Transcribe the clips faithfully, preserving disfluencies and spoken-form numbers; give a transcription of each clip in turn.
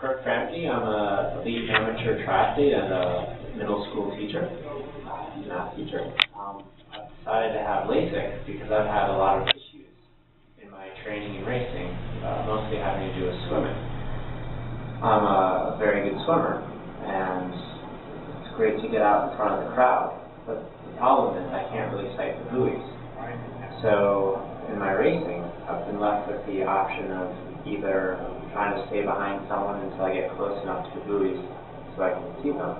Kirk Framke. I'm a elite amateur triathlete and a middle school teacher, math teacher. Um, I've decided to have LASIK because I've had a lot of issues in my training and racing, uh, mostly having to do with swimming. I'm a very good swimmer, and it's great to get out in front of the crowd, but the problem is I can't really sight the buoys. So in my racing, I've been left with the option of either trying to stay behind someone until I get close enough to the buoys so I can see them,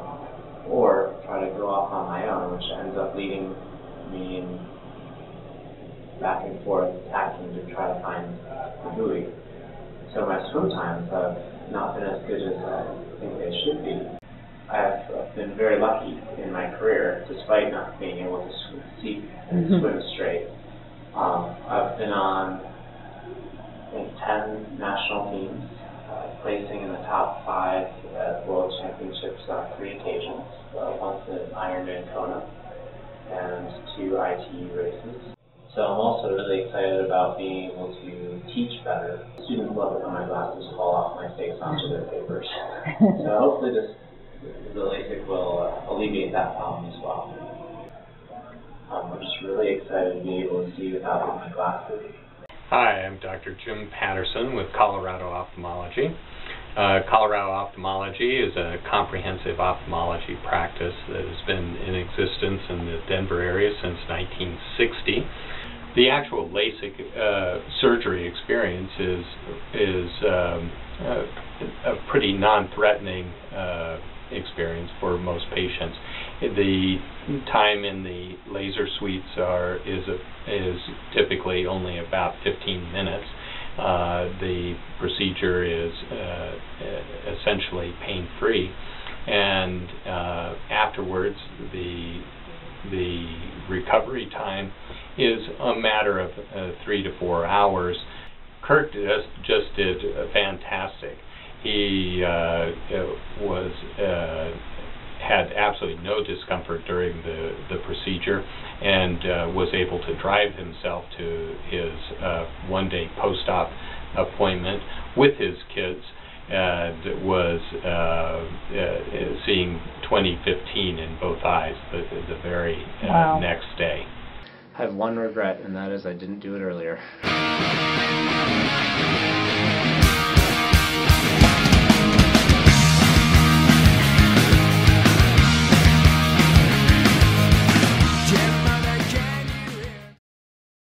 or try to go off on my own, which ends up leading me in back and forth attacking to try to find the buoy. So my swim times have not been as good as I think they should be. I've been very lucky in my career, despite not being able to swim, see and mm-hmm. swim straight. Um, I've been on ten national teams, uh, placing in the top five at World Championships on three occasions, uh, once at Ironman Kona and two I T U races. So I'm also really excited about being able to teach better. Students love it when my glasses fall off my face onto their papers. So hopefully this, the LASIK will uh, alleviate that problem as well. Um, I'm just really excited to be able to see without my glasses. Hi, I'm Doctor Jim Patterson with Colorado Ophthalmology. Uh, Colorado Ophthalmology is a comprehensive ophthalmology practice that has been in existence in the Denver area since nineteen sixty. The actual LASIK uh, surgery experience is, is um, a, a pretty non-threatening uh, experience for most patients. The time in the laser suites are is a, is typically only about fifteen minutes. Uh, the procedure is uh, essentially pain-free, and uh, afterwards the the recovery time is a matter of uh, three to four hours. Kirk just just did fantastic. He uh, was uh, had absolutely no discomfort during the, the procedure, and uh, was able to drive himself to his uh, one-day post-op appointment with his kids, and was uh, uh, seeing twenty fifteen in both eyes the, the very uh, wow. next day. I have one regret, and that is I didn't do it earlier.